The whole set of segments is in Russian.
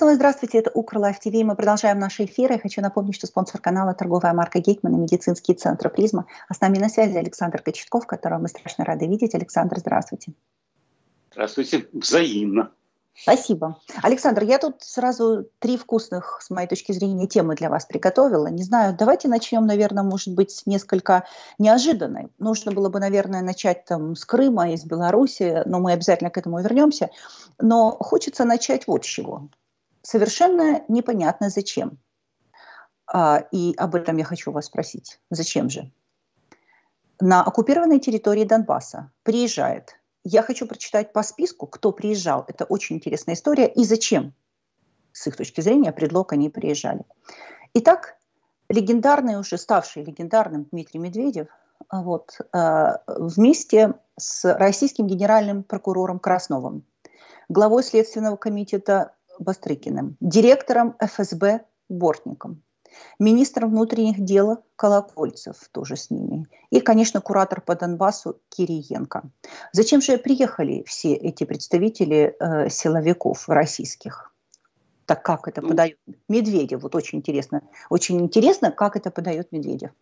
снова здравствуйте, это Укрлайф ТВ, мы продолжаем наши эфиры. Я хочу напомнить, что спонсор канала «Торговая марка Гейтман» и «Медицинский центр призма». А с нами на связи Александр Кочетков, которого мы страшно рады видеть. Александр, здравствуйте. Здравствуйте, взаимно. Спасибо. Александр, я тут сразу три вкусных, с моей точки зрения, темы для вас приготовила. Не знаю, давайте начнем, наверное, может быть, несколько неожиданной. Нужно было бы, наверное, начать там, с Крыма, из Беларуси, но мы обязательно к этому вернемся. Но хочется начать вот с чего. Совершенно непонятно зачем. И об этом я хочу вас спросить. Зачем же? На оккупированной территории Донбасса приезжает... Я хочу прочитать по списку, кто приезжал. Это очень интересная история. И зачем, с их точки зрения, предлог они приезжали. Итак, легендарный, уже ставший легендарным Дмитрий Медведев вот, вместе с российским генеральным прокурором Красновым, главой Следственного комитета Бастрыкиным, директором ФСБ Бортником, министром внутренних дел Колокольцев тоже с ними. И, конечно, куратор по Донбассу Кириенко. Зачем же приехали все эти представители силовиков российских? Так как это подает Медведев? Вот очень интересно, как это подает Медведев.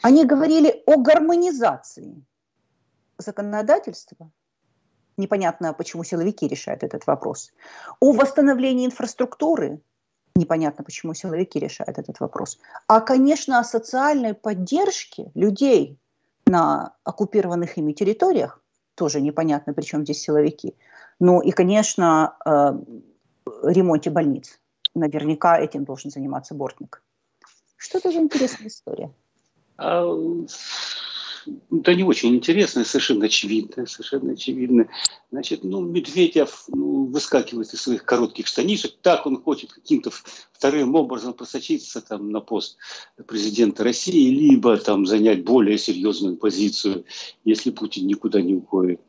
Они говорили о гармонизации законодательства. Непонятно, почему силовики решают этот вопрос. О восстановлении инфраструктуры. Непонятно, почему силовики решают этот вопрос. А, конечно, о социальной поддержке людей на оккупированных ими территориях тоже непонятно, при чем здесь силовики. Ну и, конечно, ремонте больниц. Наверняка этим должен заниматься Бортник. Что это за интересная история? Да не очень интересная, совершенно очевидная. Совершенно очевидная. Значит, Медведев выскакивает из своих коротких штанишек. Так он хочет каким-то вторым образом просочиться там, на пост президента России, либо там, занять более серьезную позицию, если Путин никуда не уходит.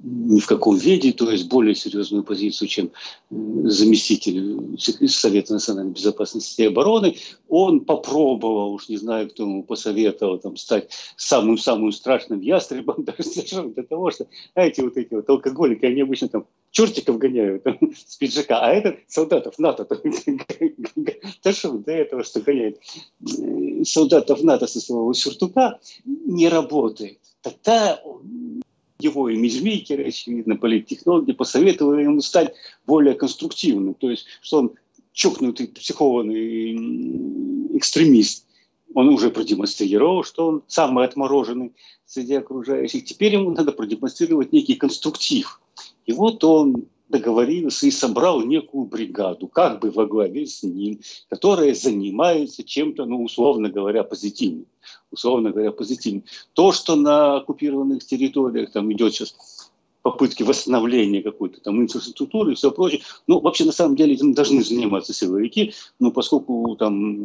Ни в каком виде, то есть более серьезную позицию, чем заместитель Совета национальной безопасности и обороны. Он попробовал, уж не знаю, кто ему посоветовал, там, стать самым-самым страшным ястребом, даже до того, что, знаете, вот эти вот алкоголики, они обычно там чертиков гоняют там, с пиджака, а этот солдатов НАТО дошел до этого, что гоняет солдатов НАТО со своего сюртука, не работает. Тогда его и мизмейкеры, очевидно, политтехнологи посоветовали ему стать более конструктивным. То есть, что он чокнутый, психованный экстремист. Он уже продемонстрировал, что он самый отмороженный среди окружающих. Теперь ему надо продемонстрировать некий конструктив. И вот он договорился и собрал некую бригаду, как бы во главе с ним, которая занимается чем-то, условно говоря, позитивным. Условно говоря, позитивным. То, что на оккупированных территориях там идет сейчас попытки восстановления какой-то там инфраструктуры и все прочее. Вообще, на самом деле, этим должны заниматься силовики, но поскольку там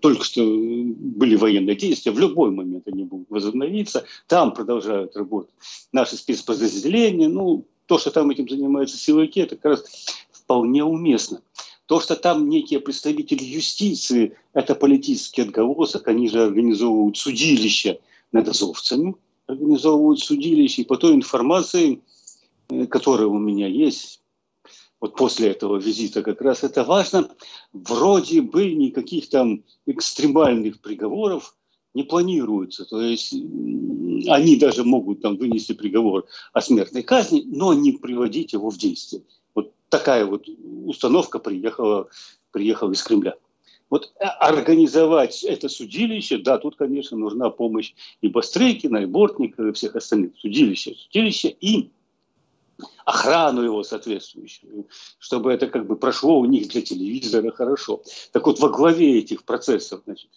только что были военные действия, в любой момент они будут возобновиться, там продолжают работать наши спецподразделения, то, что там этим занимаются силовики, это как раз вполне уместно. То, что там некие представители юстиции, это политический отголосок, они же организовывают судилища над азовцами, организовывают судилища, и по той информации, которая у меня есть, вот после этого визита как раз это важно, вроде бы никаких там экстремальных приговоров не планируется, то есть они даже могут там вынести приговор о смертной казни, но не приводить его в действие. Вот такая вот установка приехала из Кремля. Вот организовать это судилище, да, тут, конечно, нужна помощь и Бастрыкина, и Бортника, и всех остальных. Судилище и охрану его соответствующую, чтобы это как бы прошло у них для телевизора хорошо. Так вот, во главе этих процессов, значит,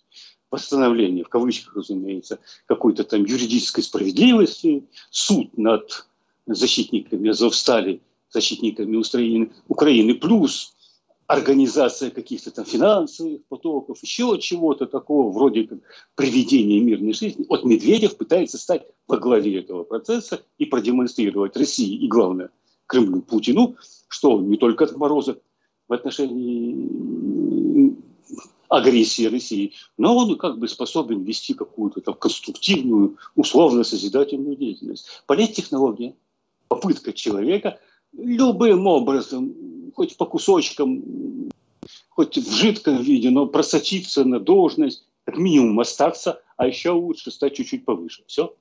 восстановление, в кавычках, разумеется, какой-то там юридической справедливости, суд над защитниками Азовстали, защитниками Украины, плюс организация каких-то там финансовых потоков, еще чего-то такого, вроде как приведения мирной жизни. Вот Медведев пытается стать во главе этого процесса и продемонстрировать России и, главное, Кремлю, Путину, что он не только отморозок в отношении агрессии России, но он как бы способен вести какую-то там конструктивную, условно-созидательную деятельность. Политтехнология, попытка человека любым образом хоть по кусочкам, хоть в жидком виде, но просочиться на должность, как минимум остаться, а еще лучше стать чуть-чуть повыше. Все.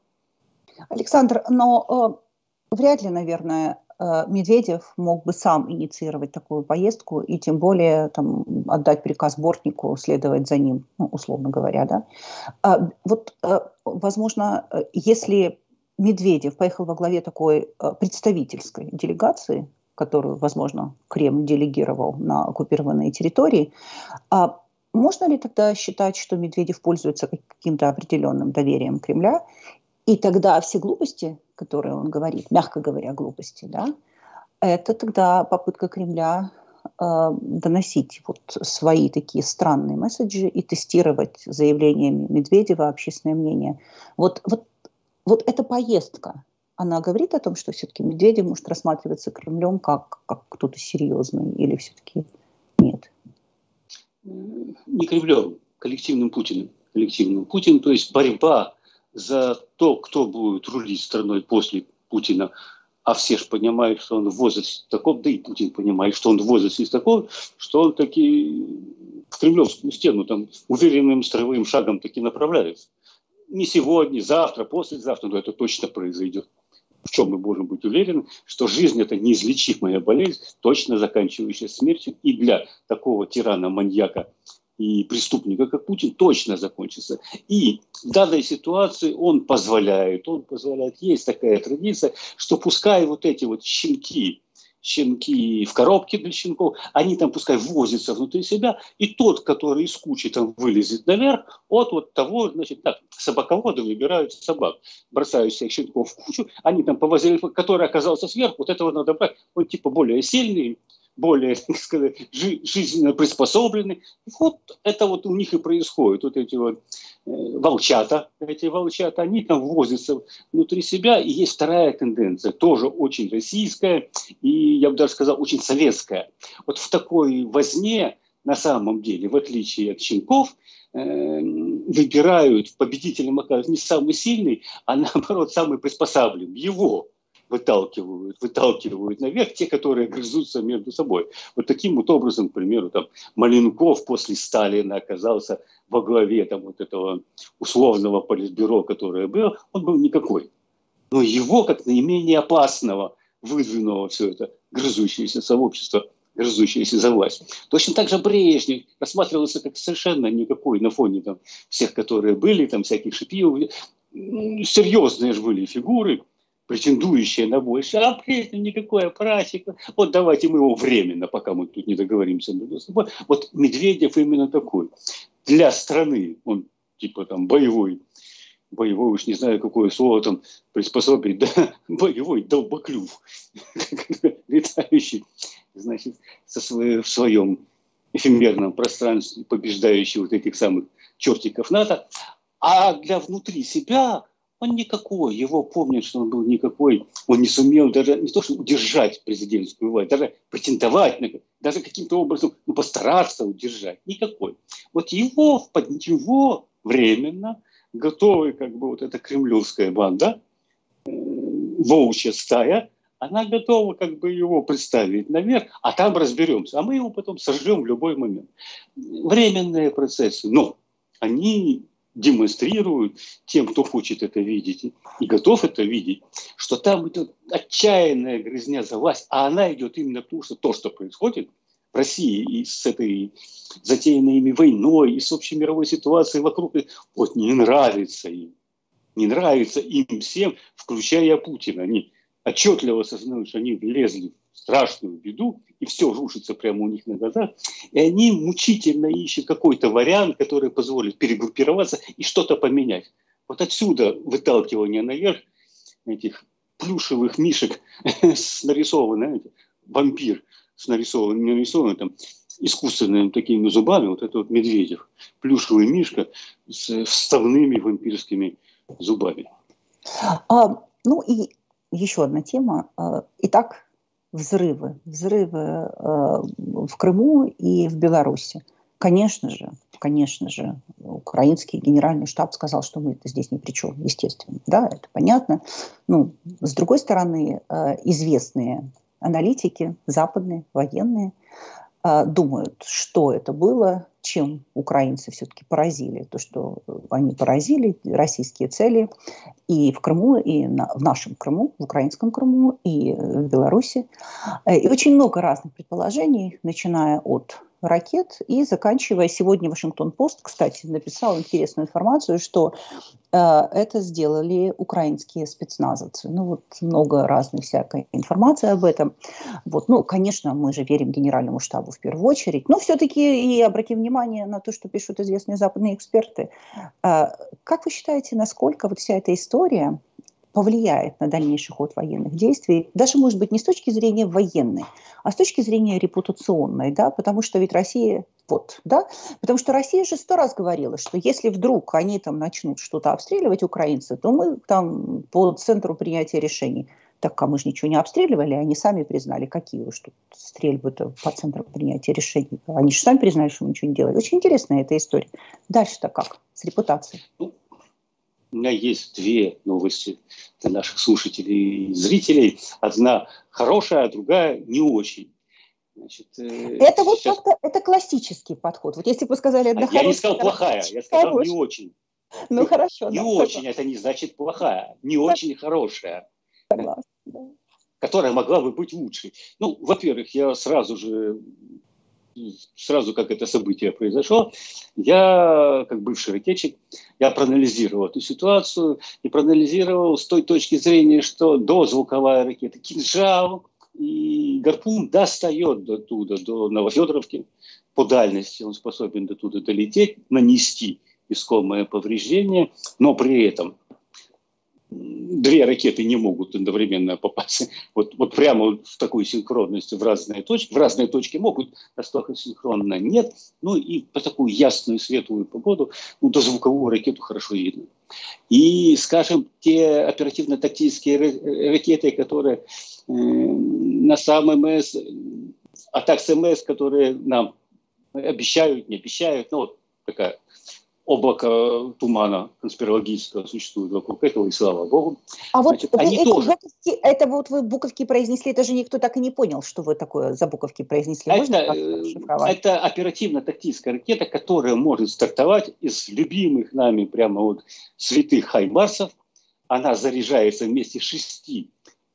Александр, но вряд ли, наверное, Медведев мог бы сам инициировать такую поездку и тем более там, отдать приказ Бортнику, следовать за ним, ну, условно говоря. Да? Вот, возможно, если Медведев поехал во главе такой представительской делегации, которую, возможно, Кремль делегировал на оккупированные территории, можно ли тогда считать, что Медведев пользуется каким-то определенным доверием Кремля? И тогда все глупости, которые он говорит, мягко говоря, глупости, да, это тогда попытка Кремля доносить вот свои такие странные месседжи и тестировать заявлениями Медведева общественное мнение. Вот эта поездка, она говорит о том, что все-таки Медведев может рассматриваться Кремлем как кто-то серьезный или все-таки нет? Не Кремлем, коллективным Путиным. Коллективным Путин, то есть борьба за то, кто будет рулить страной после Путина, а все же понимают, что он в возрасте таком, да и Путин понимает, что он в возрасте таком, что он таки в кремлевскую стену там уверенным строевым шагом таки направляется. Не сегодня, завтра, послезавтра, но это точно произойдет. В чем мы можем быть уверены, что жизнь – это неизлечимая болезнь, точно заканчивающаяся смертью, и для такого тирана-маньяка и преступника, как Путин, точно закончится. И в данной ситуации он позволяет. Есть такая традиция, что пускай вот эти вот щенки в коробке для щенков, они там пускай возятся внутри себя, и тот, который из кучи там вылезет наверх, от того, значит, так, собаководы выбирают собак, бросают всех щенков в кучу, они там повозили, который оказался сверху, вот этого надо брать, он типа более сильный, более, так сказать, жизненно приспособлены. Вот это вот у них и происходит. Вот эти вот волчата, они там возятся внутри себя. И есть вторая тенденция, тоже очень российская и, я бы даже сказал, очень советская. Вот в такой возне, на самом деле, в отличие от щенков, выбирают, победителем оказывается не самый сильный, а наоборот самый приспособленный. Его выталкивают наверх те, которые грызутся между собой. Вот таким вот образом, к примеру, там, Маленков после Сталина оказался во главе там, вот этого условного политбюро, которое было, он был никакой. Но его, как наименее опасного, выдвинуло все это грызущееся сообщество, грызущееся за власть. Точно так же Брежнев рассматривался как совершенно никакой на фоне там, всех, которые были, там, всяких Шипилов. Серьезные же были фигуры, претендующие на больше, а при этом никакая практика. Вот давайте мы его временно, пока мы тут не договоримся между собой. Вот Медведев именно такой. Для страны он типа там боевой, уж не знаю, какое слово там приспособить, да, боевой долбоклюв, летающий, значит, в своем эфемерном пространстве, побеждающий вот этих самых чертиков НАТО. А для внутри себя он никакой, его помнят, что он был никакой, он не сумел даже не то, что удержать президентскую власть, даже претендовать, даже каким-то образом постараться удержать, никакой. Вот его, под него временно готовы, как бы вот эта кремлевская банда, волчья стая, она готова как бы его представить наверх, а там разберемся, а мы его потом сожжем в любой момент. Временные процессы, но они демонстрируют тем, кто хочет это видеть и готов это видеть, что там идет отчаянная грызня за власть, а она идет именно потому, что то, что происходит в России и с этой затеянной ими войной, и с общей мировой ситуацией вокруг, вот не нравится им. Не нравится им всем, включая Путина. Они отчетливо осознают, что они влезли в страшную беду, и все рушится прямо у них на глазах, и они мучительно ищут какой-то вариант, который позволит перегруппироваться и что-то поменять. Вот отсюда выталкивание наверх этих плюшевых мишек с нарисованным, вампир с нарисованным там, искусственными такими зубами, вот это вот Медведев, плюшевый мишка с вставными вампирскими зубами. Ну и еще одна тема. Итак, взрывы в Крыму и в Беларуси. Конечно же, украинский генеральный штаб сказал, что мы здесь ни при чем, естественно. Да, это понятно. Ну, с другой стороны, известные аналитики, западные, военные, думают, что это было, чем украинцы все-таки поразили. То, что они поразили российские цели и в Крыму, и в нашем Крыму, в украинском Крыму, и в Беларуси. И очень много разных предположений, начиная от ракет и заканчивая. Сегодня Вашингтон-Пост, кстати, написал интересную информацию, что это сделали украинские спецназовцы. Ну вот много разной всякой информации об этом. Вот, ну, конечно, мы же верим Генеральному штабу в первую очередь, но все-таки и обратим внимание на то, что пишут известные западные эксперты. Как вы считаете, насколько вот вся эта история повлияет на дальнейший ход военных действий, даже, может быть, не с точки зрения военной, а с точки зрения репутационной, да, потому что ведь Россия, вот, да, потому что Россия же 100 раз говорила, что если вдруг они там начнут что-то обстреливать, украинцы, то мы там по центру принятия решений, так как мы же ничего не обстреливали, они сами признали, какие уж тут стрельбы-то по центру принятия решений, они же сами признали, что мы ничего не делали. Очень интересная эта история. Дальше-то как с репутацией? У меня есть две новости для наших слушателей и зрителей. Одна хорошая, а другая не очень. Значит, это вот сейчас... как-то это классический подход. Вот если бы вы сказали одна хорошая... Я не сказал плохая, я сказал хорошая. Не очень. Ну хорошо. Не очень, это не значит плохая. Не очень хорошая. Согласна, да. Которая могла бы быть лучше. Ну, во-первых, я сразу как это событие произошло, я, как бывший ракетчик, я проанализировал эту ситуацию и проанализировал с той точки зрения, что дозвуковая ракета «Кинжал» и «Гарпун» достает до туда, до Новофедоровки, по дальности он способен до туда долететь, нанести искомое повреждение, но при этом две ракеты не могут одновременно попасть. Вот прямо в такую синхронность в разные точки могут, настолько синхронно нет. Ну и по такую ясную светлую погоду дозвуковую ракету хорошо видно. И, скажем, те оперативно-тактические ракеты, которые на САММС, ATACMS, которые нам обещают, не обещают, ну вот такая... Облако тумана конспирологического существует вокруг этого, и слава богу. А значит, вот они тоже... буковки, это вот вы буковки произнесли, это же никто так и не понял, что вы такое за буковки произнесли. Это оперативно-тактическая ракета, которая может стартовать из любимых нами прямо вот святых Хаймарсов. Она заряжается вместе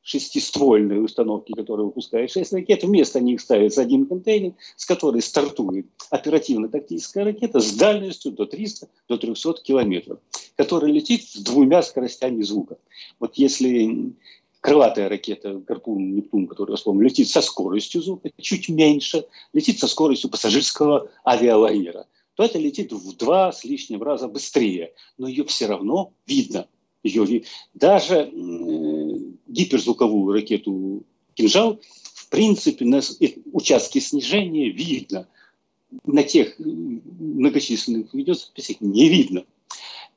шестиствольной установки, которая выпускает 6 ракет, вместо них ставится один контейнер, с которой стартует оперативно-тактическая ракета с дальностью до 300-300 километров, которая летит с 2 скоростями звука. Вот если крылатая ракета «Гарпун», «Нептун», которую я вспомнил, летит со скоростью звука, чуть меньше, летит со скоростью пассажирского авиалайнера, то это летит в 2 с лишним раза быстрее, но ее все равно видно. Даже гиперзвуковую ракету «Кинжал» в принципе на участке снижения видно. На тех многочисленных видеозаписях не видно.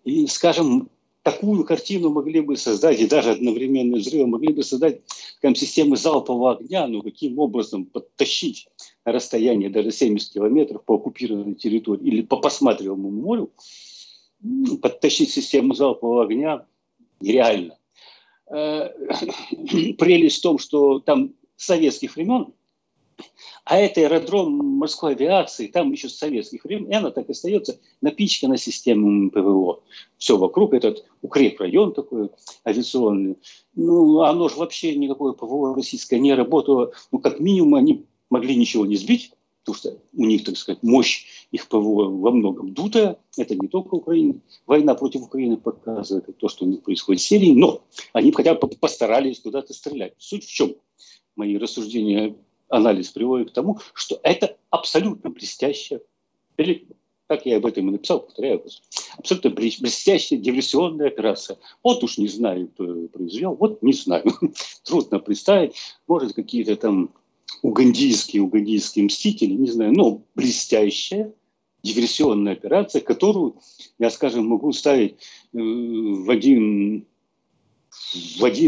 И, скажем, такую картину могли бы создать, и даже одновременные взрывы могли бы создать там, системы залпового огня, но каким образом подтащить на расстояние даже 70 километров по оккупированной территории или по посматриваемому морю, подтащить систему залпового огня нереально. Прелесть в том, что там с советских времен, а это аэродром морской авиации, там еще с советских времен, и она так и остается напичкана системами ПВО. Все вокруг, этот укрепрайон такой авиационный. Ну, оно же вообще никакое ПВО российское не работало. Ну, как минимум, они могли ничего не сбить, потому что у них, так сказать, мощь их ПВО во многом дутая. Это не только Украина. Война против Украины показывает то, что у них происходит в Сирии. Но они хотя бы постарались куда-то стрелять. Суть в чем? Мои рассуждения, анализ приводит к тому, что это абсолютно блестящая, как я об этом и написал, повторяю, абсолютно блестящая диверсионная операция. Вот уж не знаю, кто ее произвел, вот не знаю. Трудно представить. Может, какие-то там угандийские мстители, не знаю, но блестящая диверсионная операция, которую, я, скажем, могу ставить в один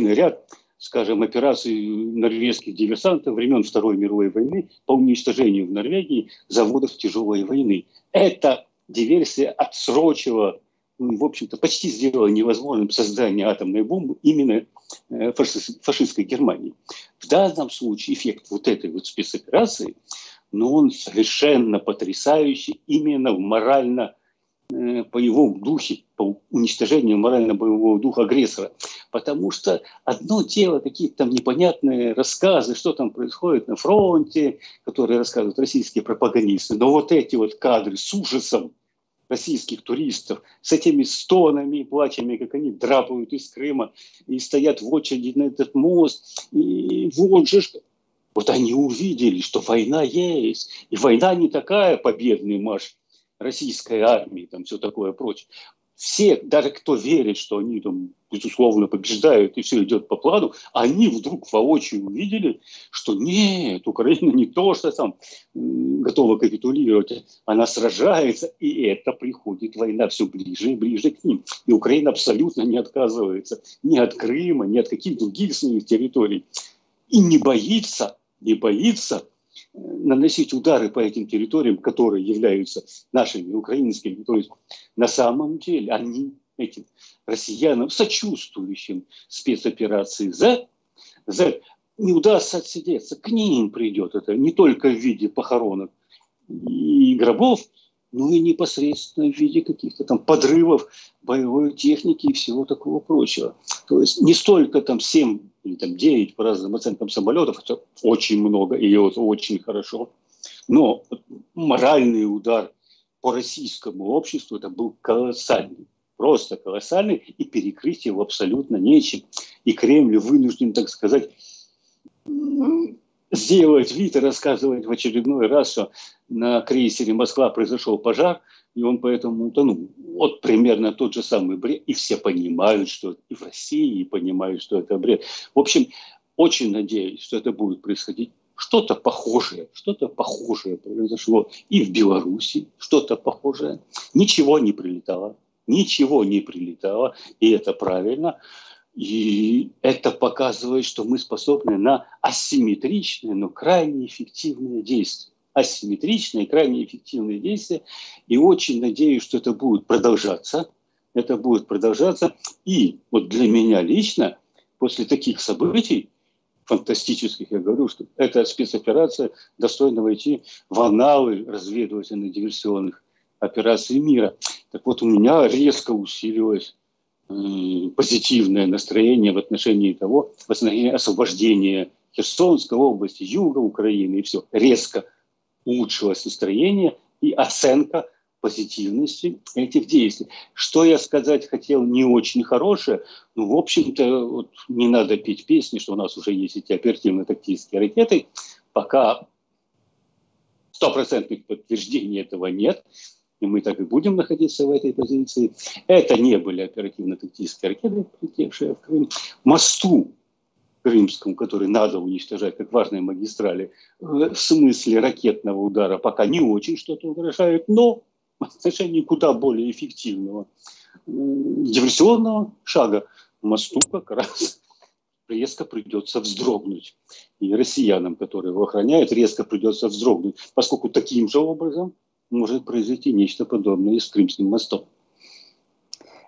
ряд, скажем, операций норвежских диверсантов времен Второй мировой войны по уничтожению в Норвегии заводов тяжелой войны. Эта диверсия отсрочила, в общем-то, почти сделала невозможным создание атомной бомбы именно фашистской Германии. В данном случае эффект вот этой вот спецоперации, но он совершенно потрясающий именно в морально-боевом духе, по уничтожению морально-боевого духа агрессора. Потому что одно дело, какие-то там непонятные рассказы, что там происходит на фронте, которые рассказывают российские пропагандисты, но вот эти вот кадры с ужасом российских туристов, с этими стонами и плачами, как они драпают из Крыма и стоят в очереди на этот мост, и вот же вот они увидели, что война есть, и война не такая победный марш российской армии, там все такое прочее. Все, даже кто верит, что они там, безусловно, побеждают и все идет по плану, они вдруг воочию увидели, что нет, Украина не то, что там готова капитулировать, она сражается, и это приходит война все ближе и ближе к ним. И Украина абсолютно не отказывается ни от Крыма, ни от каких других своих территорий. И не боится наносить удары по этим территориям, которые являются нашими, украинскими. То есть на самом деле они этим россиянам, сочувствующим спецоперации Z, не удастся отсидеться. К ним придет это не только в виде похоронок и гробов, но и непосредственно в виде каких-то там подрывов боевой техники и всего такого прочего. То есть не столько там 7 или там 9 по разным оценкам самолетов, это очень много и это очень хорошо, но моральный удар по российскому обществу это был колоссальный, просто колоссальный, и перекрыть его абсолютно нечем. И Кремль вынужден, так сказать, сделать вид и рассказывать в очередной раз, что на крейсере «Москва» произошел пожар, и он поэтому утонул. Вот примерно тот же самый бред. И все понимают, что и в России понимают, что это бред. В общем, очень надеюсь, что это будет происходить. Что-то похожее произошло и в Беларуси, что-то похожее. Ничего не прилетало, и это правильно. И это показывает, что мы способны на асимметричные, но крайне эффективные действия. И очень надеюсь, что это будет продолжаться. И вот для меня лично после таких событий фантастических, я говорю, что эта спецоперация достойна войти в аналы разведывательно-диверсионных операций мира. Так вот, у меня резко усилилось позитивное настроение в отношении того, в отношении освобождения Херсонской области, юга Украины, и все. Резко улучшилось настроение и оценка позитивности этих действий. Что я сказать хотел не очень хорошее, но, в общем-то, вот не надо петь песни, что у нас уже есть эти оперативно-тактические ракеты. Пока стопроцентных подтверждений этого нет, и мы так и будем находиться в этой позиции. Это не были оперативно-тактические ракеты, прилетевшие в Крым. Мосту крымскому, который надо уничтожать, как важные магистрали, в смысле ракетного удара пока не очень что-то угрожает, но в отношении куда более эффективного диверсионного шага мосту как раз резко придется вздрогнуть. И россиянам, которые его охраняют, резко придется вздрогнуть, поскольку таким же образом может произойти нечто подобное с Крымским мостом.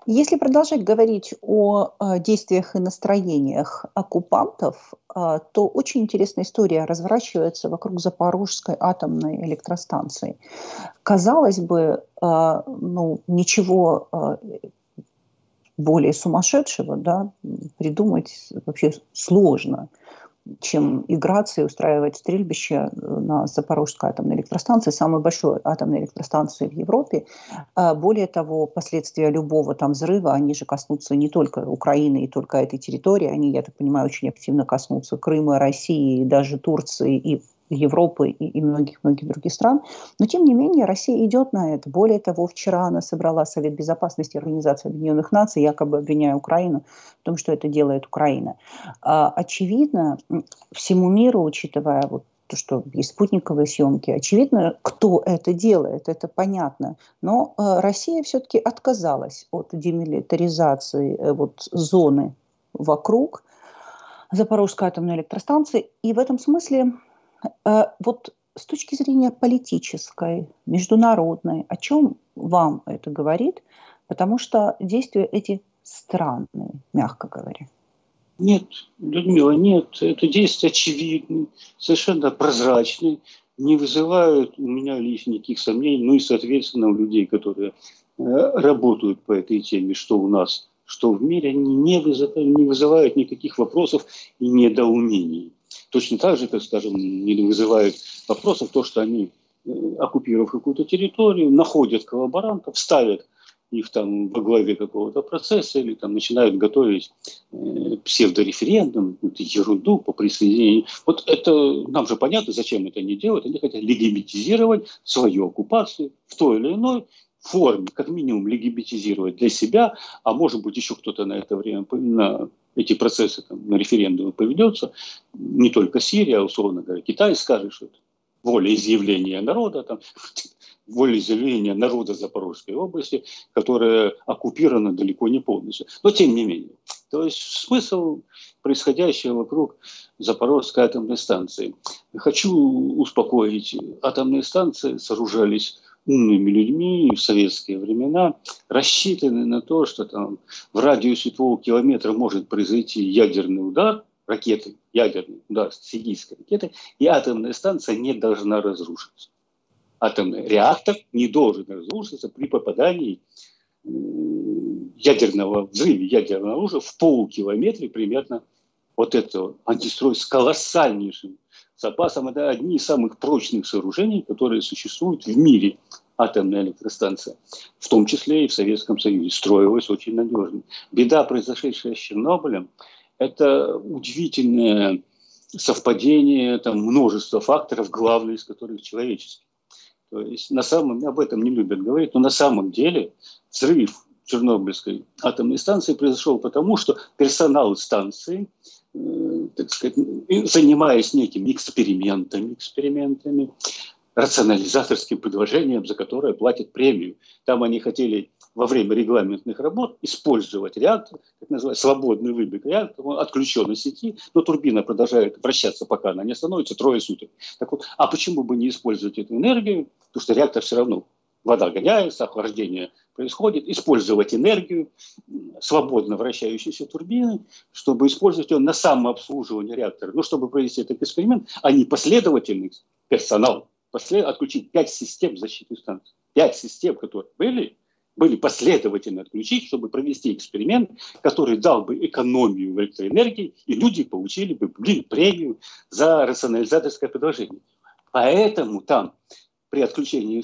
Если продолжать говорить о действиях и настроениях оккупантов, то очень интересная история разворачивается вокруг Запорожской атомной электростанции. Казалось бы, ничего более сумасшедшего, да, придумать вообще сложно, чем играться и устраивать стрельбище на Запорожской атомной электростанции, самой большой атомной электростанции в Европе. Более того, последствия любого там взрыва, они же коснутся не только Украины и только этой территории, они, я так понимаю, очень активно коснутся Крыма, России, даже Турции и Европы и многих-многих других стран. Но, тем не менее, Россия идет на это. Более того, вчера она собрала Совет Безопасности Организации Объединенных Наций, якобы обвиняя Украину в том, что это делает Украина. Очевидно, всему миру, учитывая вот то, что есть спутниковые съемки, очевидно, кто это делает, это понятно. Но Россия все-таки отказалась от демилитаризации зоны вокруг Запорожской атомной электростанции. И в этом смысле вот с точки зрения политической, международной, о чем вам это говорит? Потому что действия эти странные, мягко говоря. Нет, Людмила, нет. Это действие очевидное, совершенно прозрачное, не вызывает у меня лишних никаких сомнений, ну и, соответственно, у людей, которые работают по этой теме, что у нас, что в мире, они не вызывают никаких вопросов и недоумений. Точно так же, так скажем, не вызывает вопросов то, что они, оккупировав какую-то территорию, находят коллаборантов, ставят их там во главе какого-то процесса или там начинают готовить псевдореферендум, какую-то ерунду по присоединению. Вот это нам же понятно, зачем это они делают. Они хотят легитимизировать свою оккупацию в той или иной форме, как минимум легитимизировать для себя, а может быть еще кто-то на это время, на эти процессы, там, на референдумы поведется, не только Сирия, а условно говоря, Китай скажет, что это волеизъявление народа, там, волеизъявление народа Запорожской области, которая оккупирована далеко не полностью. Но тем не менее. То есть смысл происходящего вокруг Запорожской атомной станции. Хочу успокоить. Атомные станции сооружались умными людьми в советские времена, рассчитаны на то, что там в радиусе полукилометра может произойти ядерный удар, ракеты, ядерный удар с сирийской ракеты, и атомная станция не должна разрушиться. Атомный реактор не должен разрушиться при попадании ядерного взрыва, ядерного оружия в полукилометре примерно вот этого. Антистрой с колоссальнейшим запасом. Это одни из самых прочных сооружений, которые существуют в мире. Атомная электростанция, в том числе и в Советском Союзе, строилась очень надежно. Беда, произошедшая с Чернобылем, это удивительное совпадение там, множества факторов, главный из которых человеческий. То есть об этом не любят говорить, но на самом деле взрыв Чернобыльской атомной станции произошел потому, что персонал станции, так сказать, занимаясь некими экспериментами, рационализаторским предложением, за которое платят премию. Там они хотели во время регламентных работ использовать реактор, так называемый свободный выбег реактора, он отключен от сети, но турбина продолжает вращаться, пока она не остановится, трое суток. Так вот, а почему бы не использовать эту энергию? Потому что реактор все равно, вода гоняется, охлаждение происходит, использовать энергию свободно вращающейся турбины, чтобы использовать ее на самообслуживание реактора. Но чтобы провести этот эксперимент, они последовательный персонал, отключить 5 систем защиты станции. 5 систем, которые были последовательно отключить, чтобы провести эксперимент, который дал бы экономию в электроэнергии, и люди получили бы премию за рационализаторское предложение. Поэтому там при отключении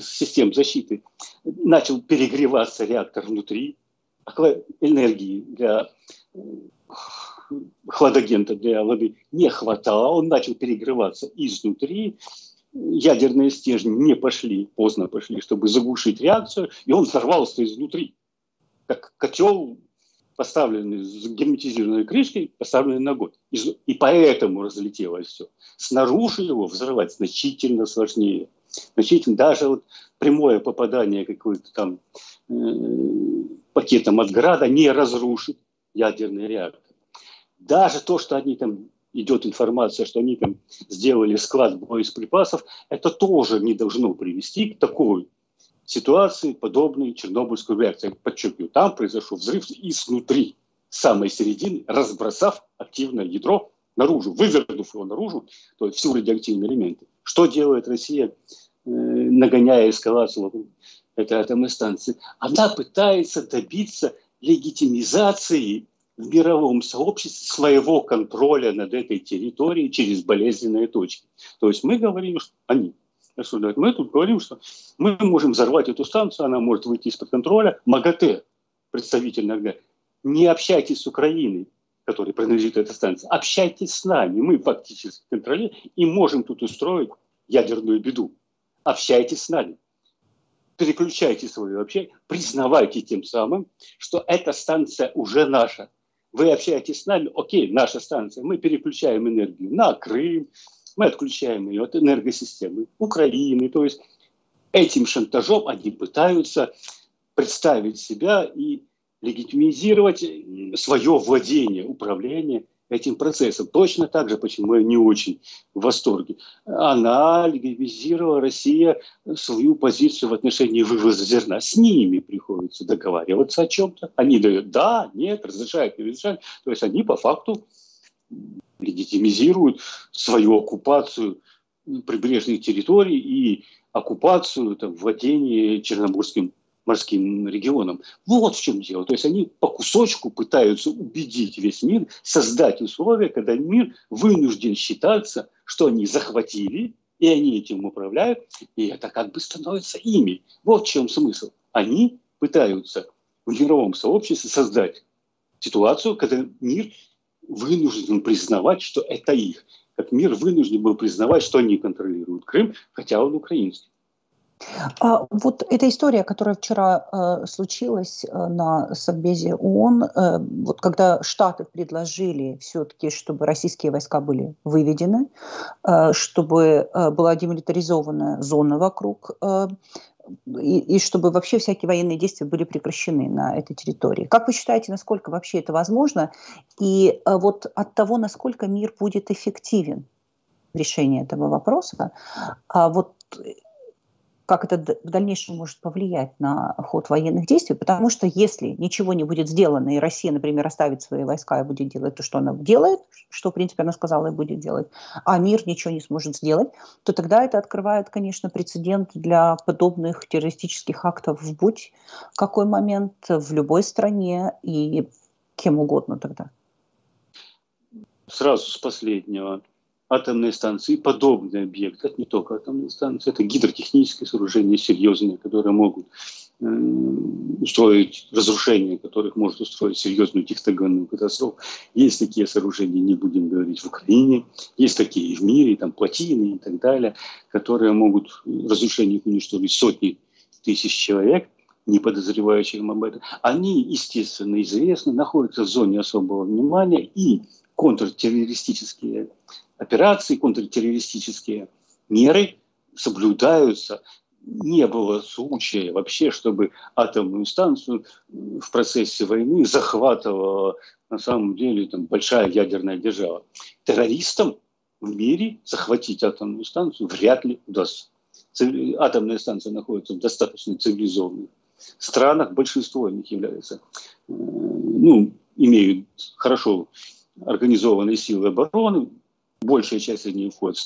систем защиты начал перегреваться реактор внутри, энергии для хладагента, для воды не хватало, он начал перегреваться изнутри, ядерные стержни не пошли, поздно пошли, чтобы заглушить реакцию, и он взорвался изнутри, как котел, поставленный с герметизированной крышкой, поставленный на год. И поэтому разлетелось все. Снаружи его взрывать значительно сложнее. Значительно, даже вот прямое попадание какой-то там пакетом от града не разрушит ядерный реактор. Даже то, что они там... Идет информация, что они там сделали склад боеприпасов, это тоже не должно привести к такой ситуации, подобной Чернобыльской реакции. Подчеркиваю, там произошел взрыв изнутри, с самой середины, разбросав активное ядро наружу, вывернув его наружу, то есть всю радиоактивные элементы. Что делает Россия, нагоняя эскалацию вокруг этой атомной станции? Она пытается добиться легитимизации в мировом сообществе своего контроля над этой территорией через болезненные точки. То есть мы говорим, что они рассуждают, мы тут говорим, что мы можем взорвать эту станцию, она может выйти из-под контроля. МАГАТЭ, представитель МАГАТЭ, не общайтесь с Украиной, которой принадлежит эта станция, общайтесь с нами, мы фактически контролируем и можем тут устроить ядерную беду. Общайтесь с нами. Переключайте свое общение, признавайте тем самым, что эта станция уже наша. Вы общаетесь с нами, окей, наша станция, мы переключаем энергию на Крым, мы отключаем ее от энергосистемы Украины. То есть этим шантажом они пытаются представить себя и легитимизировать свое владение, управление этим процессом. Точно так же, почему я не очень в восторге. Она легализировала, Россия, свою позицию в отношении вывоза зерна. С ними приходится договариваться о чем-то. Они дают да, нет, разрешают, не разрешают. То есть они по факту легитимизируют свою оккупацию прибрежных территорий и оккупацию там, владения Черноморским морским регионам. Вот в чем дело. То есть они по кусочку пытаются убедить весь мир, создать условия, когда мир вынужден считаться, что они захватили, и они этим управляют, и это как бы становится ими. Вот в чем смысл. Они пытаются в мировом сообществе создать ситуацию, когда мир вынужден признавать, что это их. Как мир вынужден был признавать, что они контролируют Крым, хотя он украинский. Вот эта история, которая вчера случилась на Совбезе ООН, вот когда Штаты предложили все-таки, чтобы российские войска были выведены, чтобы была демилитаризованная зона вокруг, и чтобы вообще всякие военные действия были прекращены на этой территории. Как вы считаете, насколько вообще это возможно? И вот от того, насколько мир будет эффективен в решении этого вопроса, вот как это в дальнейшем может повлиять на ход военных действий, потому что если ничего не будет сделано, и Россия, например, оставит свои войска и будет делать то, что она делает, что, в принципе, она сказала и будет делать, а мир ничего не сможет сделать, то тогда это открывает, конечно, прецедент для подобных террористических актов в будь какой момент, в любой стране и кем угодно тогда. Сразу с последнего. Атомные станции, подобный объект, это не только атомные станции, это гидротехнические сооружения серьезные, которые могут устроить разрушение, которых может устроить серьезную техногенную катастрофу. Есть такие сооружения, не будем говорить, в Украине, есть такие и в мире, там плотины и так далее, которые могут разрушение уничтожить сотни тысяч человек, не подозревающих об этом. Они, естественно, известны, находятся в зоне особого внимания, и контртеррористические операции, контртеррористические меры соблюдаются. Не было случая вообще, чтобы атомную станцию в процессе войны захватывала на самом деле там, большая ядерная держава. Террористам в мире захватить атомную станцию вряд ли удастся. Атомная станция находится в достаточно цивилизованных странах. Большинство из них являются, имеют хорошо организованные силы обороны. Большая часть из них входит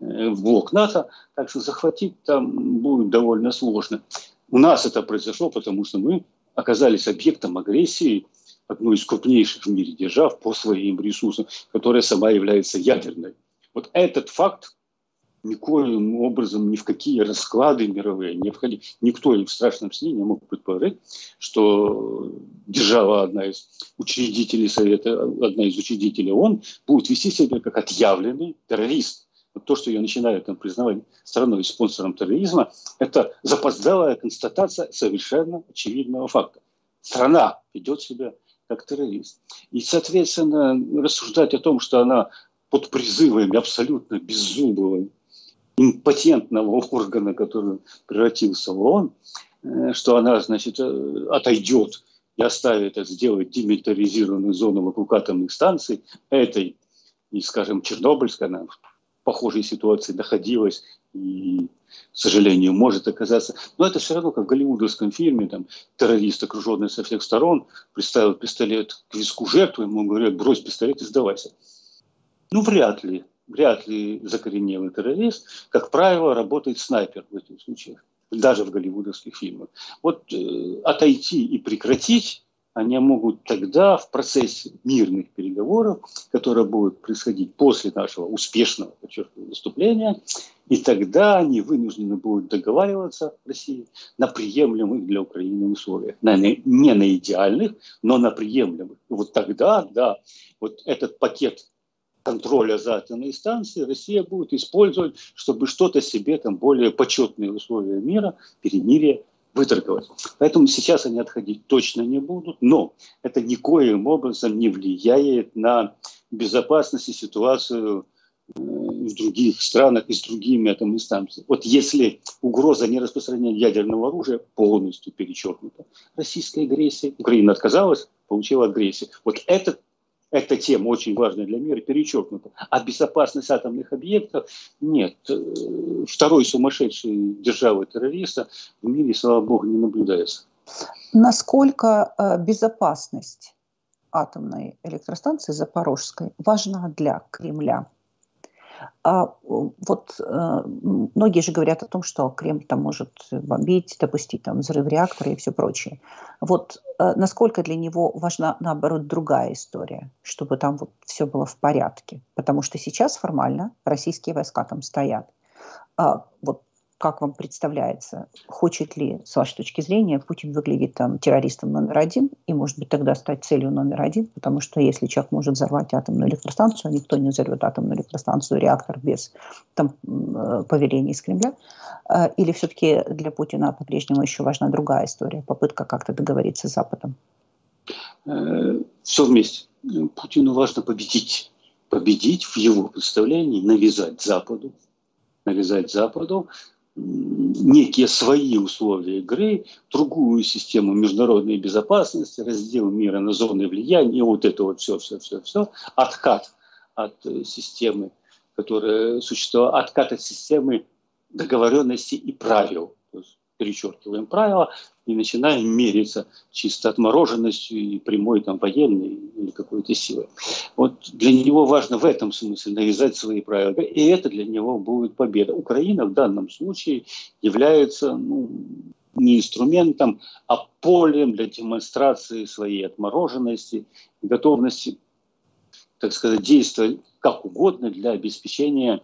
в блок НАТО, так что захватить там будет довольно сложно. У нас это произошло, потому что мы оказались объектом агрессии одной из крупнейших в мире держав по своим ресурсам, которая сама является ядерной. Вот этот факт никоим образом, ни в какие расклады мировые не входил. Никто им в страшном сне не мог предположить, что держава, одна из учредителей ООН, будет вести себя как отъявленный террорист. Вот то, что ее начинают признавать страной и спонсором терроризма, это запоздалая констатация совершенно очевидного факта. Страна ведет себя как террорист. И, соответственно, рассуждать о том, что она под призывами абсолютно беззубого импотентного органа, который превратился в ООН, что она, отойдет и оставит это сделать демилитаризированную зону вокруг атомных станций, этой, и, скажем, Чернобыльская, она в похожей ситуации находилась и, к сожалению, может оказаться. Но это все равно, как в голливудовском фильме, там, террорист, окруженный со всех сторон, приставил пистолет к виску жертвы, ему говорят, брось пистолет и сдавайся. Вряд ли закоренелый террорист, как правило, работает снайпер в этих случаях, даже в голливудовских фильмах. Вот отойти и прекратить они могут тогда в процессе мирных переговоров, которые будут происходить после нашего успешного, подчеркиваю, выступления, и тогда они вынуждены будут договариваться в России на приемлемых для Украины условиях. Не на идеальных, но на приемлемых. И вот тогда, да, вот этот пакет контроля за атомные станции Россия будет использовать, чтобы что-то себе там более почетные условия мира, перемирия выторговать. Поэтому сейчас они отходить точно не будут, но это никоим образом не влияет на безопасность и ситуацию в других странах и с другими атомными станциями. Вот если угроза нераспространения ядерного оружия полностью перечеркнута российской агрессией, Украина отказалась, получила агрессию. Вот этот Эта тема очень важная для мира, перечеркнута. А безопасность атомных объектов нет. Второй сумасшедшей державы-террориста в мире, слава богу, не наблюдается. Насколько безопасность атомной электростанции Запорожской важна для Кремля? Вот многие же говорят о том, что Кремль там может бомбить, допустить там взрыв реактора и все прочее. Вот насколько для него важна, наоборот, другая история, чтобы там вот все было в порядке. Потому что сейчас формально российские войска там стоят. Вот как вам представляется, хочет ли, с вашей точки зрения, Путин выглядеть там террористом №1 и, может быть, тогда стать целью №1, потому что если человек может взорвать атомную электростанцию, никто не взорвет атомную электростанцию, реактор без там повелений из Кремля, или все-таки для Путина по-прежнему еще важна другая история, попытка как-то договориться с Западом? Все вместе. Путину важно победить. Победить в его представлении, навязать Западу некие свои условия игры, другую систему международной безопасности, раздел мира на зоны влияния, и вот это вот все. Откат от системы, которая существовала, откат от системы договоренности и правил. То есть перечеркиваем правила и начинаем мериться чисто отмороженностью и прямой там военной или какой-то силой. Вот для него важно в этом смысле навязать свои правила. И это для него будет победа. Украина в данном случае является не инструментом, а полем для демонстрации своей отмороженности, готовности, так сказать, действовать как угодно для обеспечения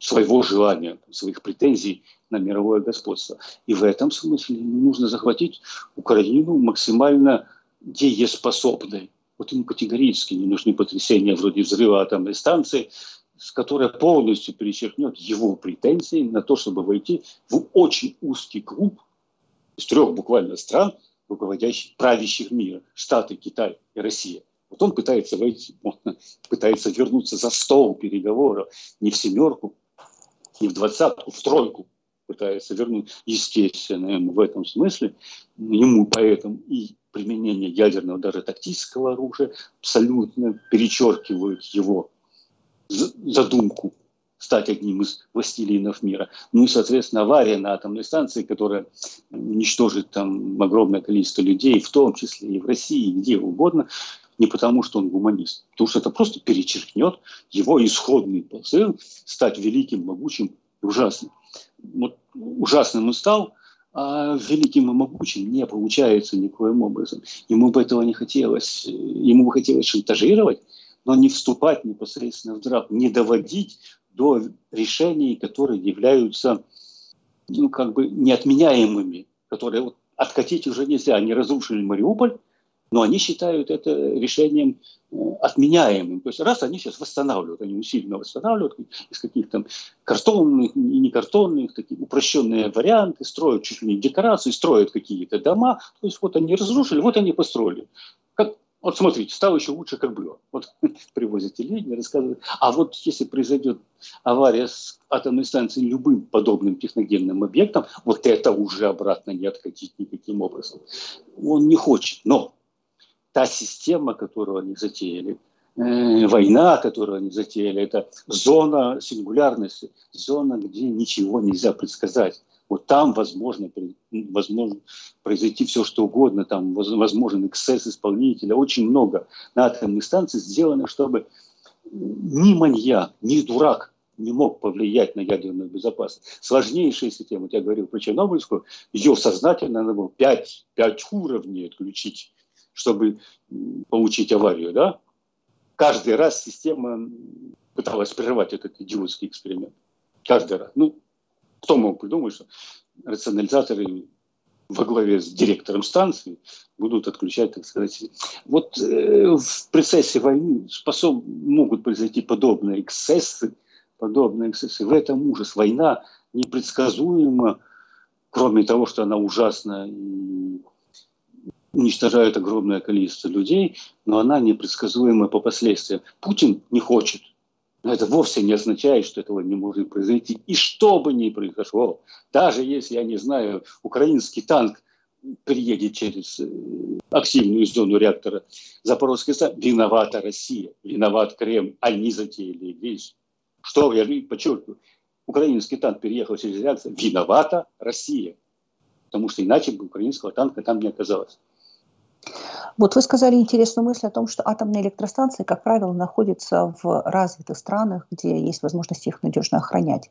своего желания, своих претензий на мировое господство. И в этом смысле нужно захватить Украину максимально дееспособной. Вот им категорически не нужны потрясения вроде взрыва атомной станции, которая полностью перечеркнет его претензии на то, чтобы войти в очень узкий клуб из трех буквально стран, руководящих, правящих мира: Штаты, Китай и Россия. Вот он пытается войти, пытается вернуться за стол переговоров, не в семерку, не в двадцатку, в тройку пытается вернуть. Естественно, в этом смысле ему поэтому и применение ядерного, даже тактического оружия абсолютно перечеркивает его задумку стать одним из властелинов мира. Ну и, соответственно, авария на атомной станции, которая уничтожит там огромное количество людей, в том числе и в России, и где угодно, не потому, что он гуманист, потому что это просто перечеркнет его исходный посыл стать великим, могучим и ужасным. Вот ужасным он стал, а великим и могучим не получается никоим образом. Ему бы этого не хотелось. Ему бы хотелось шантажировать, но не вступать непосредственно в драку, не доводить до решений, которые являются неотменяемыми, которые откатить уже нельзя. Они разрушили Мариуполь, но они считают это решением отменяемым. То есть раз они сейчас восстанавливают, они усиленно восстанавливают из каких-то картонных и не картонных, такие упрощенные варианты, строят чуть ли не декорации, строят какие-то дома. То есть вот они разрушили, вот они построили. Вот смотрите, стало еще лучше, как было. Вот привозят телевидение, рассказывают. А вот если произойдет авария с атомной станцией любым подобным техногенным объектом, вот это уже обратно не откатить никаким образом. Он не хочет, но та система, которую они затеяли, война, которую они затеяли, это зона сингулярности, зона, где ничего нельзя предсказать. Вот там возможно произойти все, что угодно, там возможен эксцесс исполнителя, очень много на атомной станции сделано, чтобы ни маньяк, ни дурак не мог повлиять на ядерную безопасность. Сложнейшая система, вот я говорил про Чернобыльскую, ее сознательно надо было 5 уровней отключить, чтобы получить аварию, да? Каждый раз система пыталась прервать этот идиотский эксперимент. Каждый раз. Кто мог придумать, что рационализаторы во главе с директором станции будут отключать, так сказать. Вот в процессе войны могут произойти подобные эксцессы. В этом ужас. Война непредсказуема, кроме того, что она ужасна и уничтожает огромное количество людей, но она непредсказуема по последствиям. Путин не хочет. Но это вовсе не означает, что этого не может произойти. И что бы ни произошло, даже если, я не знаю, украинский танк приедет через активную зону реактора Запорожской атомной, виновата Россия, виноват Кремль, они затеяли вещь. Что я подчеркиваю, украинский танк переехал через реактор, виновата Россия, потому что иначе бы украинского танка там не оказалось. Вот вы сказали интересную мысль о том, что атомные электростанции, как правило, находятся в развитых странах, где есть возможность их надежно охранять.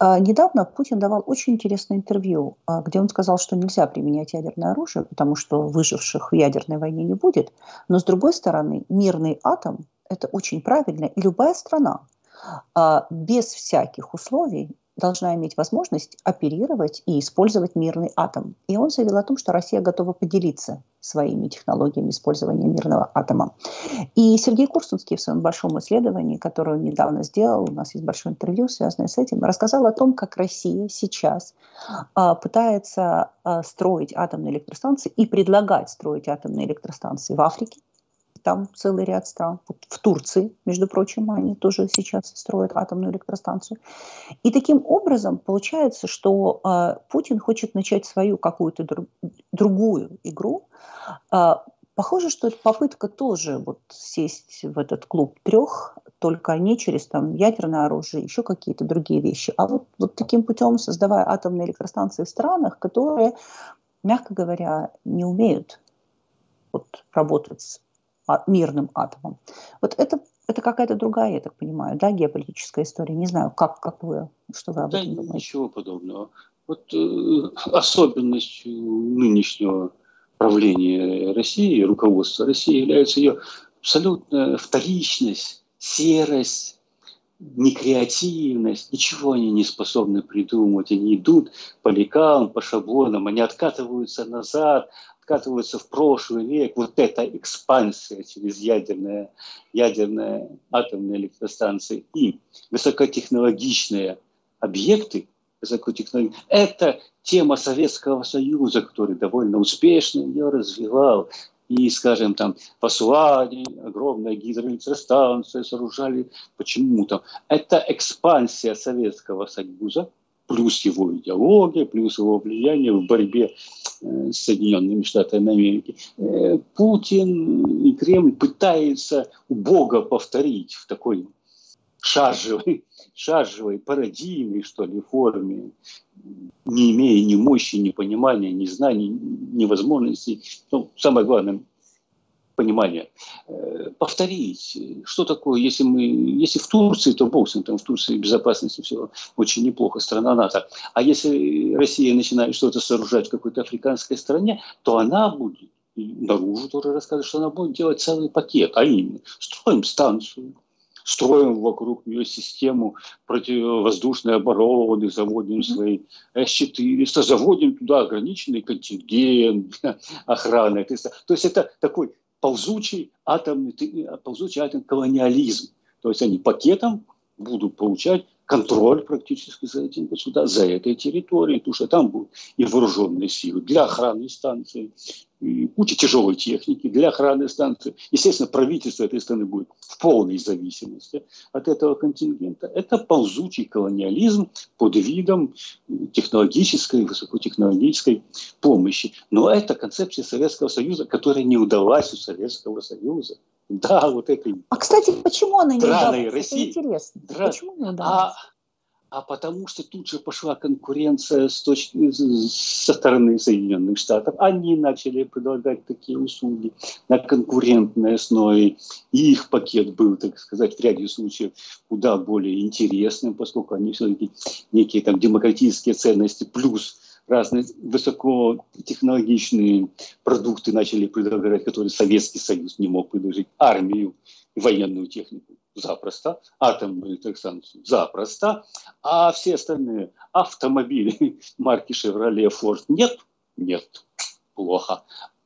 Недавно Путин давал очень интересное интервью, где он сказал, что нельзя применять ядерное оружие, потому что выживших в ядерной войне не будет. Но, с другой стороны, мирный атом – это очень правильно, и любая страна без всяких условий должна иметь возможность оперировать и использовать мирный атом. И он заявил о том, что Россия готова поделиться своими технологиями использования мирного атома. И Сергей Курсунский в своем большом исследовании, которое он недавно сделал, у нас есть большое интервью, связанное с этим, рассказал о том, как Россия сейчас пытается строить атомные электростанции и предлагать строить атомные электростанции в Африке. Там целый ряд стран. В Турции, между прочим, они тоже сейчас строят атомную электростанцию. И таким образом получается, что Путин хочет начать свою какую-то другую игру. Похоже, что это попытка тоже вот сесть в этот клуб трех, только не через там, ядерное оружие, еще какие-то другие вещи. А вот таким путем, создавая атомные электростанции в странах, которые, мягко говоря, не умеют работать с мирным атомом. Вот это какая-то другая, я так понимаю, да, геополитическая история. Не знаю, что вы об этом думаете. Ничего подобного. Особенностью нынешнего правления России, руководства России, является ее абсолютная вторичность, серость, некреативность. Ничего они не способны придумать. Они идут по лекалам, по шаблонам, они откатываются назад, откатываются в прошлый век. Вот эта экспансия через ядерные атомные электростанции и высокотехнологичные объекты, это тема Советского Союза, который довольно успешно ее развивал. И, скажем, там в Асуане огромная гидроэлектростанция сооружали. Почему там? Это экспансия Советского Союза, плюс его идеология, плюс его влияние в борьбе с Соединенными Штатами Америки. Путин и Кремль пытаются убого повторить в такой шаржевой пародийной, что ли, форме, не имея ни мощи, ни понимания, ни знаний, ни возможностей, самое главное, понимание, повторить, что такое, если в Турции, то бог с ним, там в Турции безопасности все очень неплохо, страна НАТО. А если Россия начинает что-то сооружать в какой-то африканской стране, то она будет, наружу тоже рассказывает, что она будет делать целый пакет, а именно, строим станцию, строим вокруг нее систему противовоздушной обороны, заводим свои С-400, заводим туда ограниченный контингент охраны. То есть это такой ползучий атомный колониализм. То есть они пакетом будут получать контроль практически за этим государством, за этой территорией, потому что там будут и вооруженные силы для охраны станции, и куча тяжелой техники для охраны станции. Естественно, правительство этой страны будет в полной зависимости от этого контингента. Это ползучий колониализм под видом технологической, высокотехнологической помощи. Но это концепция Советского Союза, которая не удалась у Советского Союза. Да, вот это. А, кстати, почему она не удалась? России? Это интересно. Почему не удалась? А потому что тут же пошла конкуренция со стороны Соединенных Штатов. Они начали предлагать такие услуги на конкурентной основе. И их пакет был, так сказать, в ряде случаев куда более интересным, поскольку они все-таки некие там демократические ценности плюс разные высокотехнологичные продукты начали предлагать, которые Советский Союз не мог предложить. Армию, военную технику запросто, атомную электростанцию запросто, а все остальные автомобили марки «Шевроле», «Форд» нет, плохо.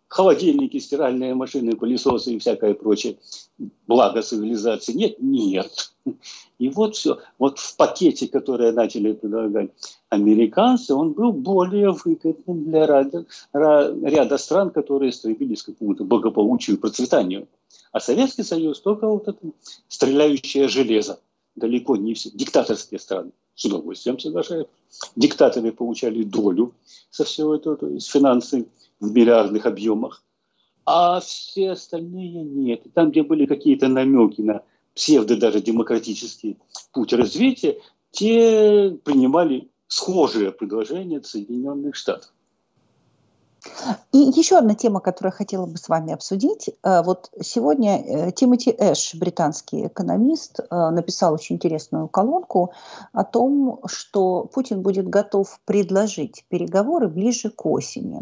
Холодильники, стиральные машины, пылесосы и всякое прочее. Благо цивилизации нет. И вот все. Вот в пакете, который начали предлагать американцы, он был более выгодным для ряда стран, которые стремились к какому-то благополучию и процветанию. А Советский Союз только вот это стреляющее железо. Далеко не все. Диктаторские страны с удовольствием соглашаются. Диктаторы получали долю со всего этого, то есть финансы в миллиардных объемах, а все остальные нет. И там, где были какие-то намеки на псевдо даже демократический путь развития, те принимали схожие предложения от Соединенных Штатов. И еще одна тема, которую я хотела бы с вами обсудить. Вот сегодня Тимоти Эш, британский экономист, написал очень интересную колонку о том, что Путин будет готов предложить переговоры ближе к осени.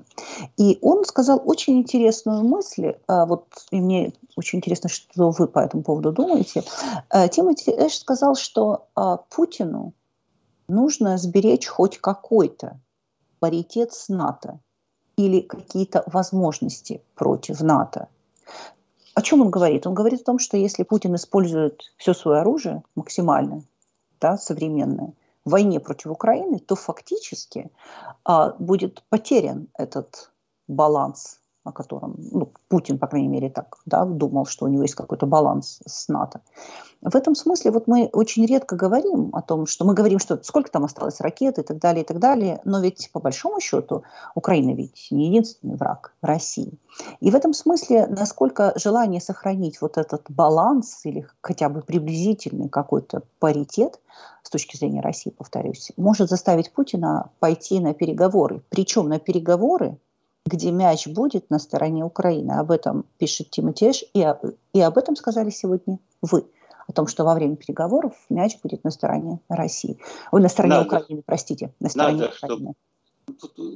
И он сказал очень интересную мысль, вот и мне очень интересно, что вы по этому поводу думаете. Тимоти Эш сказал, что Путину нужно сберечь хоть какой-то паритет с НАТО или какие-то возможности против НАТО. О чем он говорит? Он говорит о том, что если Путин использует все свое оружие максимально, да, современное, в войне против Украины, то фактически будет потерян этот баланс, о котором Путин, по крайней мере, так думал, что у него есть какой-то баланс с НАТО. В этом смысле вот мы очень редко говорим о том, что мы говорим, что сколько там осталось ракет и так далее, но ведь по большому счету Украина ведь не единственный враг России. И в этом смысле насколько желание сохранить вот этот баланс или хотя бы приблизительный какой-то паритет с точки зрения России, повторюсь, может заставить Путина пойти на переговоры. Причем на переговоры, где мяч будет на стороне Украины. Об этом пишет Тимоти Эш, и об этом сказали сегодня вы. О том, что во время переговоров мяч будет на стороне России. Ой, на стороне Украины, простите. На стороне Украины.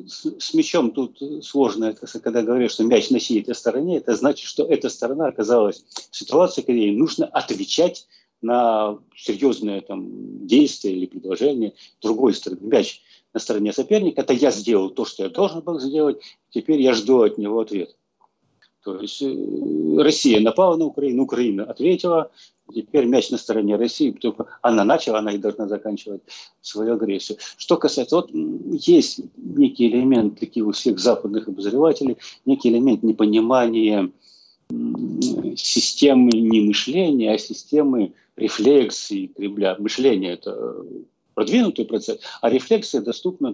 С мячом тут сложно, когда говорят, что мяч на чьей-то стороне, это значит, что эта сторона оказалась в ситуации, когда ей нужно отвечать на серьезное действие или предложение другой стороны. Мяч на стороне соперника, это я сделал то, что я должен был сделать, теперь я жду от него ответ. То есть Россия напала на Украину, Украина ответила, теперь мяч на стороне России, только она начала, она и должна заканчивать свою агрессию. Что касается, вот есть некий элемент, такие у всех западных обозревателей, некий элемент непонимания системы не мышления, а системы рефлексии Кремля. Мышление – это продвинутый процесс, а рефлексия доступна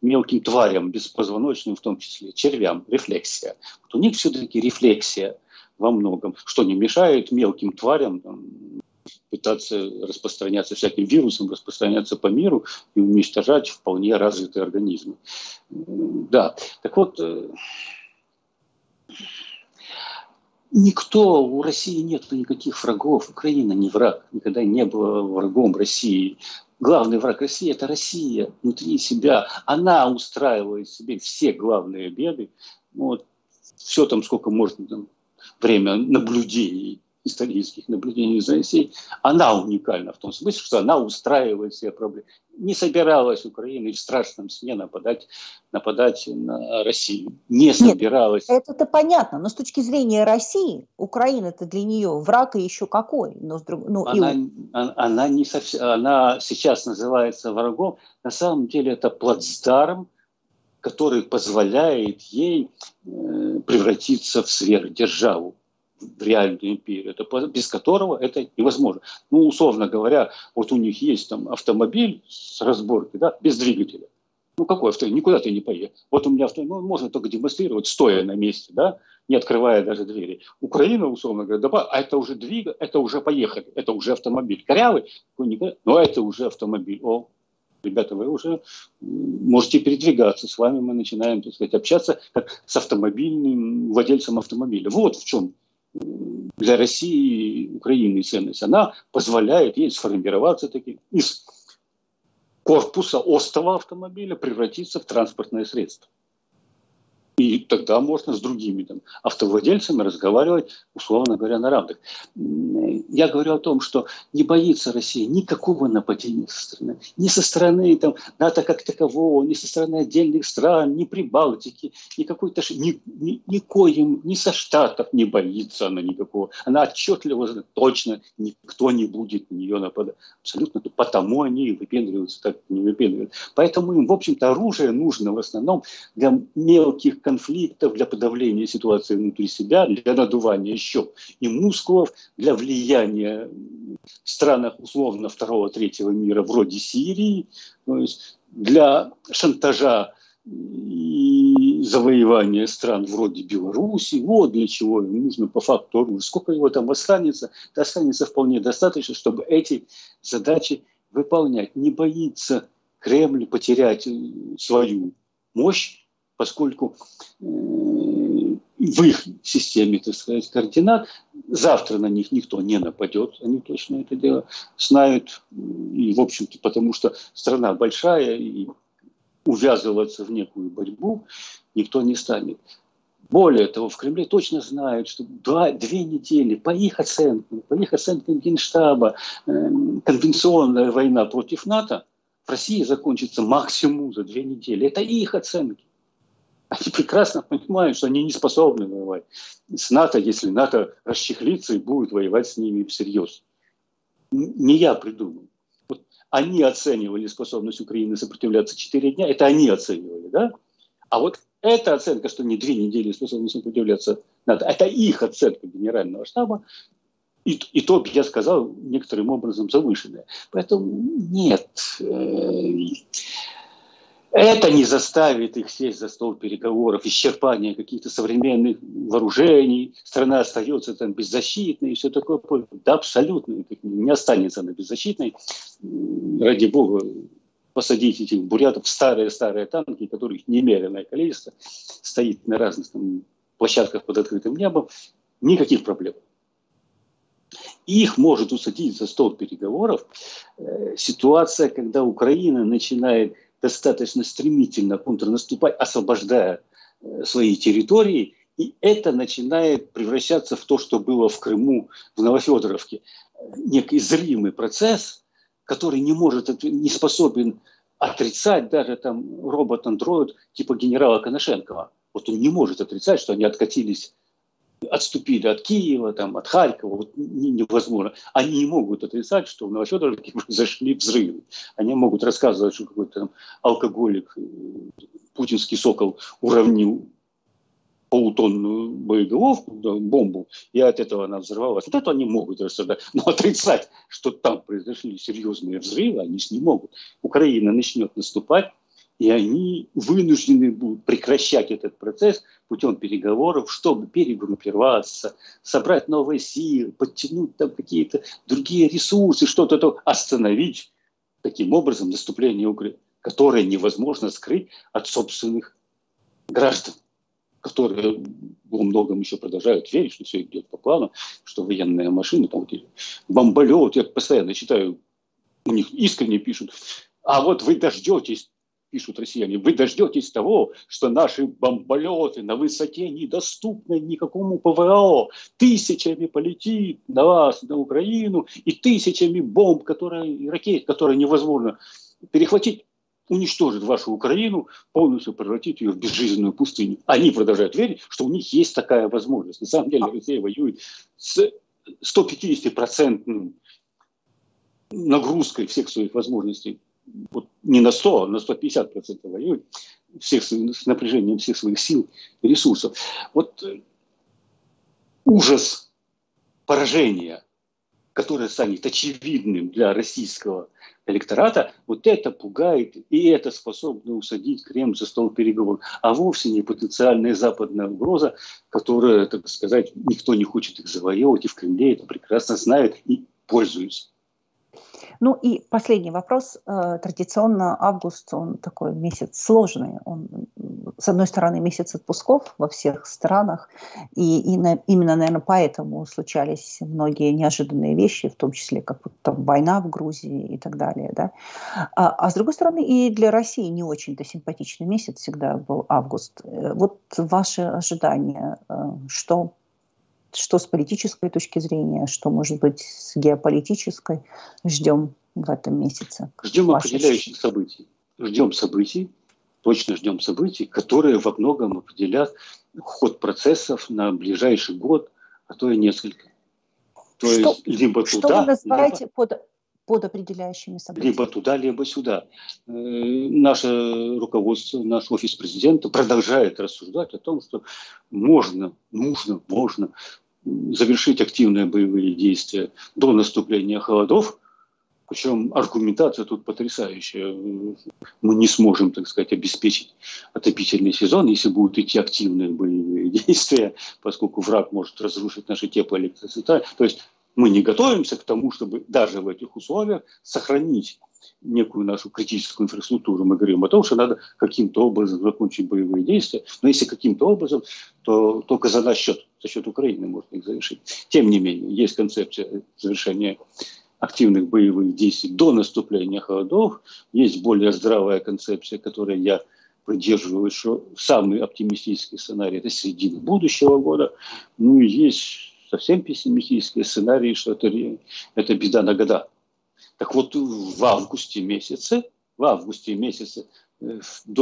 мелким тварям, беспозвоночным в том числе, червям, рефлексия. Вот у них все-таки рефлексия во многом, что не мешает мелким тварям пытаться распространяться всяким вирусом, распространяться по миру и уничтожать вполне развитые организмы. Да, так вот, никто, у России нет никаких врагов, Украина не враг, никогда не была врагом России. Главный враг России – это Россия внутри себя. Она устраивает себе все главные беды. Вот, все сколько можно, время наблюдений, исторических наблюдений за Россией. Она уникальна в том смысле, что она устраивает себе проблемы. Не собиралась Украина в страшном сне нападать на Россию. Не собиралась. Нет, это-то понятно, но с точки зрения России, Украина-то для нее враг и еще какой. Но она сейчас называется врагом. На самом деле это плацдарм, который позволяет ей превратиться в сверхдержаву, в реальную империю, без которого это невозможно. Условно говоря, вот у них есть автомобиль с разборки, без двигателя. Какой автомобиль? Никуда ты не поедешь. Вот у меня автомобиль, можно только демонстрировать, стоя на месте, не открывая даже двери. Украина, условно говоря, это уже поехали, это уже автомобиль. Корявый, но это уже автомобиль. О, ребята, вы уже можете передвигаться. С вами мы начинаем, общаться как с автомобильным владельцем автомобиля. Вот в чем для России и Украины ценность. Она позволяет ей сформироваться из корпуса острого автомобиля, превратиться в транспортное средство. И тогда можно с другими автовладельцами разговаривать, условно говоря, на равных. Я говорю о том, что не боится Россия никакого нападения со стороны. Ни со стороны НАТО как такового, ни со стороны отдельных стран, ни Прибалтики, ни со Штатов не боится она никакого. Она отчетливо знает, точно никто не будет на нее нападать. Абсолютно. Потому они и выпендриваются, так не выпендривают. Поэтому им, в общем-то, оружие нужно в основном для мелких конфликтов, для подавления ситуации внутри себя, для надувания щек и мускулов, для влияния в странах условно второго-третьего мира, вроде Сирии, для шантажа и завоевание стран вроде Беларуси. Вот для чего им нужно по факту. Сколько его там останется? Останется вполне достаточно, чтобы эти задачи выполнять. Не боится Кремль потерять свою мощь, поскольку в их системе, так сказать, координат завтра на них никто не нападет. Они точно это дело знают. И, в общем-то, потому что страна большая, и увязываться в некую борьбу никто не станет. Более того, в Кремле точно знают, что 2 недели, по их оценкам Генштаба, конвенционная война против НАТО в России закончится максимум за 2 недели. Это их оценки. Они прекрасно понимают, что они не способны воевать с НАТО, если НАТО расчехлится и будет воевать с ними всерьез. Не я придумал. Вот они оценивали способность Украины сопротивляться 4 дня, это они оценивали, да? А вот эта оценка, что не 2 недели способны сопротивляться НАТО, это их оценка Генерального штаба, и то, я сказал, некоторым образом завышенная. Поэтому нет... Это не заставит их сесть за стол переговоров, исчерпания каких-то современных вооружений, страна остается там беззащитной и все такое. Да, абсолютно не останется она беззащитной. Ради бога, посадить этих бурятов в старые-старые танки, которых немеренное количество стоит на разных там площадках под открытым небом. Никаких проблем. Их может усадить за стол переговоров ситуация, когда Украина начинает достаточно стремительно контрнаступать, освобождая свои территории, и это начинает превращаться в то, что было в Крыму, в Новофедоровке. Некий зримый процесс, который не способен отрицать даже там робот-андроид типа генерала Коношенкова. Вот он не может отрицать, что они отступили от Киева, там, от Харькова, вот невозможно. Они не могут отрицать, что в Новофедоровке произошли взрывы. Они могут рассказывать, что какой-то там алкоголик, путинский сокол, уронил полутонную боеголовку, бомбу, и от этого она взорвалась. Вот это они могут рассказать. Но отрицать, что там произошли серьезные взрывы, они не могут. Украина начнет наступать, и они вынуждены будут прекращать этот процесс путем переговоров, чтобы перегруппироваться, собрать новые силы, подтянуть там какие-то другие ресурсы, что-то остановить таким образом наступление Украины, которое невозможно скрыть от собственных граждан, которые во многом еще продолжают верить, что все идет по плану, что военные машины, там, бомболет, я постоянно читаю, у них искренне пишут, а вот вы дождетесь, пишут россияне, вы дождетесь того, что наши бомболеты на высоте недоступны никакому ПВО. Тысячами полетит на вас, на Украину, и тысячами бомб, и ракет, которые невозможно перехватить, уничтожит вашу Украину, полностью превратит ее в безжизненную пустыню. Они продолжают верить, что у них есть такая возможность. На самом деле Россия воюет с 150% нагрузкой всех своих возможностей. Вот не на 100, а на 150% воюют с напряжением всех своих сил и ресурсов. Вот ужас поражения, которое станет очевидным для российского электората, вот это пугает, и это способно усадить Кремль за стол переговоров. А вовсе не потенциальная западная угроза, которая, так сказать, никто не хочет их завоевывать, и в Кремле это прекрасно знают и пользуются. Ну и последний вопрос. Традиционно август, он такой месяц сложный. Он, с одной стороны, месяц отпусков во всех странах. Именно, наверное, поэтому случались многие неожиданные вещи, в том числе как там, война в Грузии и так далее. Да? А с другой стороны, и для России не очень-то симпатичный месяц всегда был август. Вот ваши ожидания, что с политической точки зрения, что, может быть, с геополитической, ждем в этом месяце? Ждем определяющих событий. Точно ждем событий, которые во многом определят ход процессов на ближайший год, а то и несколько. То есть либо туда, что вы называете под определяющими событиями? Либо туда, либо сюда. Наше руководство, наш офис президента продолжает рассуждать о том, что нужно завершить активные боевые действия до наступления холодов, Причем аргументация тут потрясающая. Мы не сможем, так сказать, обеспечить отопительный сезон, если будут идти активные боевые действия, поскольку враг может разрушить наши теплоэлектроцентрали. То есть мы не готовимся к тому, чтобы даже в этих условиях сохранить некую нашу критическую инфраструктуру. Мы говорим о том, что надо каким-то образом закончить боевые действия. Но если каким-то образом, то только за счет Украины можно их завершить. Тем не менее, есть концепция завершения активных боевых действий до наступления холодов. Есть более здравая концепция, которой я придерживаюсь, что самый оптимистический сценарий – это середина будущего года. Ну и есть совсем пессимистические сценарии, что это беда на года. Так вот, в августе месяце до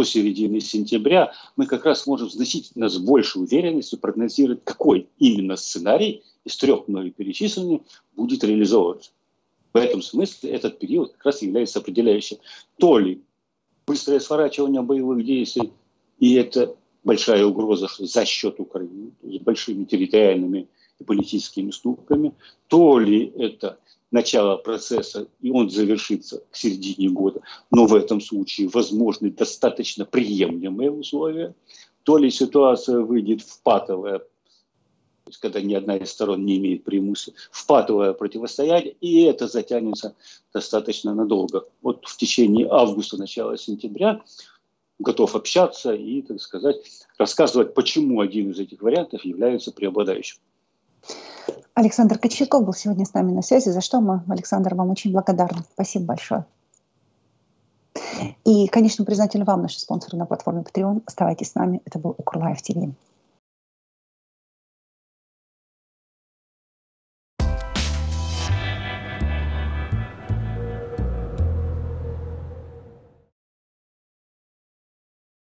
середины сентября мы как раз можем значительно с большей уверенностью прогнозировать, какой именно сценарий из трех мною перечисленных будет реализовываться. В этом смысле этот период как раз является определяющим. То ли быстрое сворачивание боевых действий, и это большая угроза, что за счет Украины, с большими территориальными и политическими уступками, то ли это начало процесса, и он завершится к середине года, но в этом случае возможны достаточно приемлемые условия, то ли ситуация выйдет в патовое, когда ни одна из сторон не имеет преимущества, в патовое противостояние, и это затянется достаточно надолго. Вот в течение августа, начала сентября готов общаться и, так сказать, рассказывать, почему один из этих вариантов является преобладающим. Александр Кочетков был сегодня с нами на связи, за что мы, Александр, вам очень благодарны. Спасибо большое. И, конечно, признательны вам, наши спонсоры на платформе Patreon. Оставайтесь с нами. Это был Укрлайф ТВ.